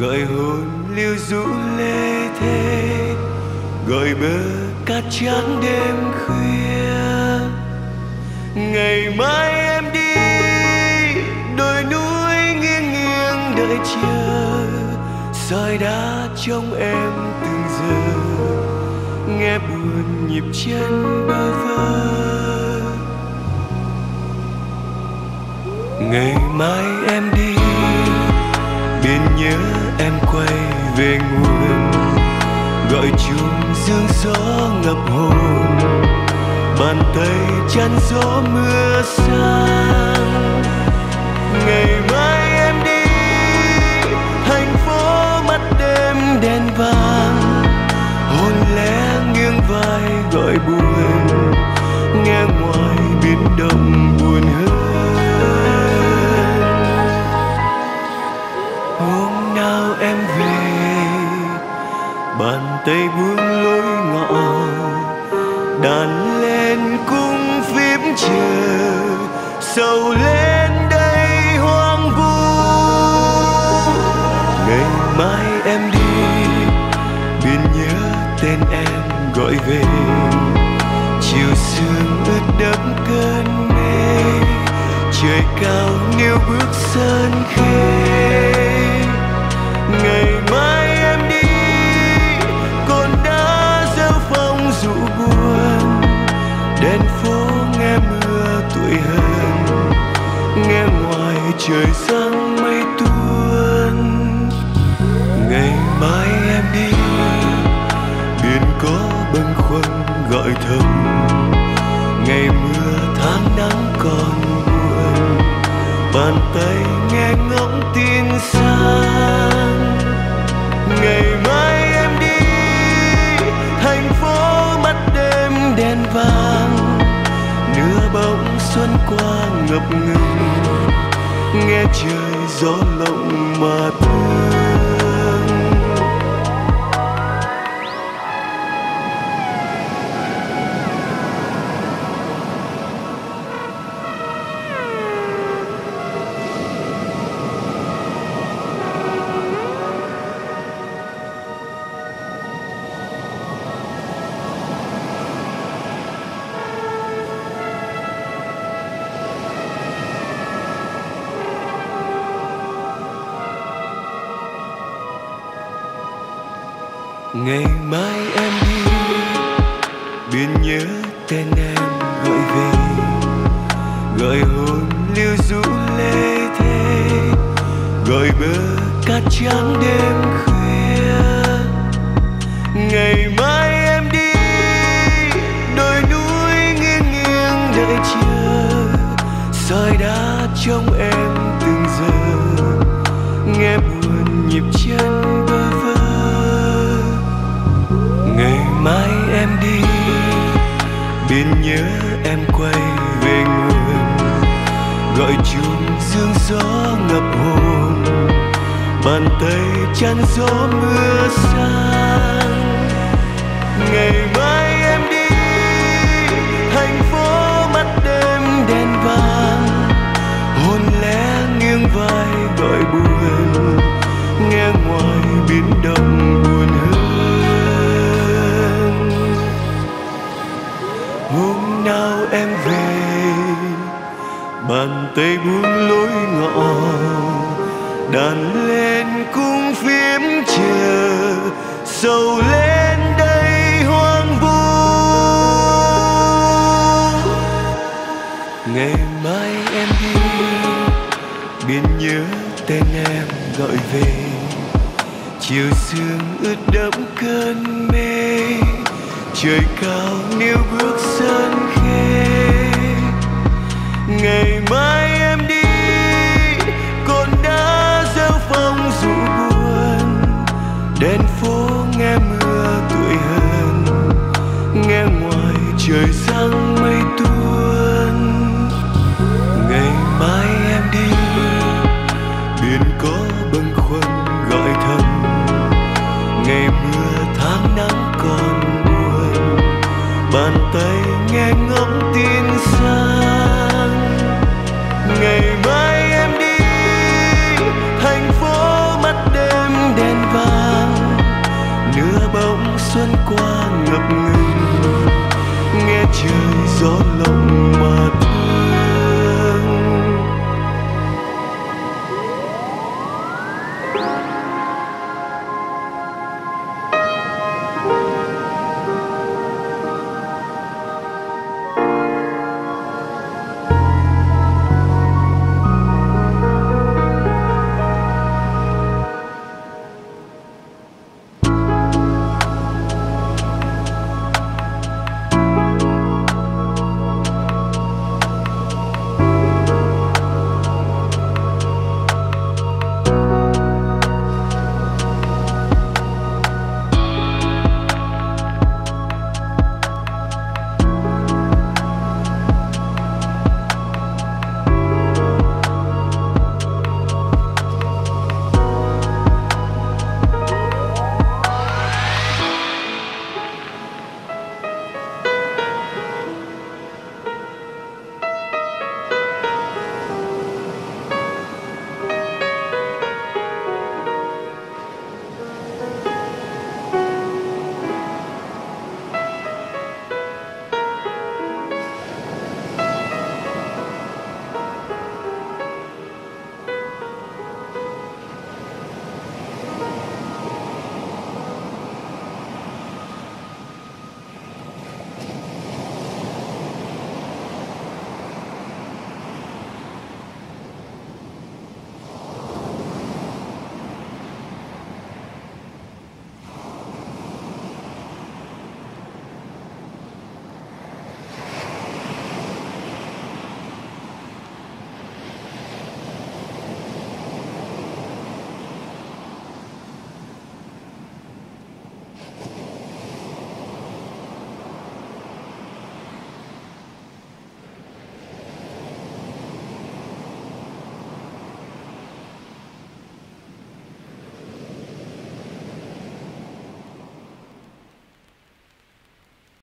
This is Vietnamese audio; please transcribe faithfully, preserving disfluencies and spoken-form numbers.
gợi hồn lưu rũ lê thế, gợi bờ cát trắng đêm khuya. Ngày mai em đi đồi núi nghiêng nghiêng đợi chờ, soi đá trong em từng giờ, nghe buồn nhịp chân bơ vơ. Ngày mai em đi biển nhớ, em quay về nguồn, gọi chung sương gió ngập hồn, bàn tay chăn gió mưa sang. Ngày mai em đi thành phố mắt đêm đèn vàng, hồn lẽ nghiêng vai gọi buồn, nghe ngoài biển đông buồn hơn. Em về bàn tay buông lối ngõ, đàn lên cung phím chờ, sầu lên đây hoang vu. Ngày mai em đi biển nhớ, tên em gọi về, chiều sương ướt đẫm cơn mê, trời cao níu bước sơn khê. Ngày mai em đi còn đã gieo phong dụ buồn, đèn phố nghe mưa tuổi hờn, nghe ngoài trời giăng mây tuôn. Ngày mai em đi biển có bâng khuâng gọi thầm, ngày mưa tháng nắng còn buồn, bàn tay nghe ngóng tin sang. Ngày mai em đi thành phố mắt đêm đèn vàng, nửa bóng xuân qua ngập ngừng, nghe trời gió lộng mà thương. Ngày mai em đi biển nhớ, tên em gọi về, gọi hồn lưu rũ lê thế, gọi bờ cát trắng đêm khuya. Ngày mai em đi đồi núi nghiêng nghiêng đợi chờ, soi đá trong em từng giờ, nghe buồn nhịp chân bơ vơ. Ngày mai em đi biển nhớ, em quay về nguồn, gọi chung sương gió ngập hồn, bàn tay chăn gió mưa sang. Ngày mai em đi thành phố mắt đêm đèn vàng, hồn lẽ nghiêng vai gọi buồn, nghe ngoài biển đông buồn hơn. Hôm nào em về bàn tay buông lối ngõ, đàn lên cung phím chờ, sầu lên đây hoang vu. Ngày mai em đi biển nhớ, tên em gọi về, chiều sương ướt đẫm cơn mê, trời cao níu bước sơn khê. Ngày mai em đi còn đã gieo phong dụ buồn, đèn phố nghe mưa tuổi hờn, nghe ngoài trời giăng mây tuôn. Ngày mai em đi biển có